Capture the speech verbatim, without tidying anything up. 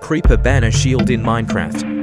Creeper banner shield in Minecraft.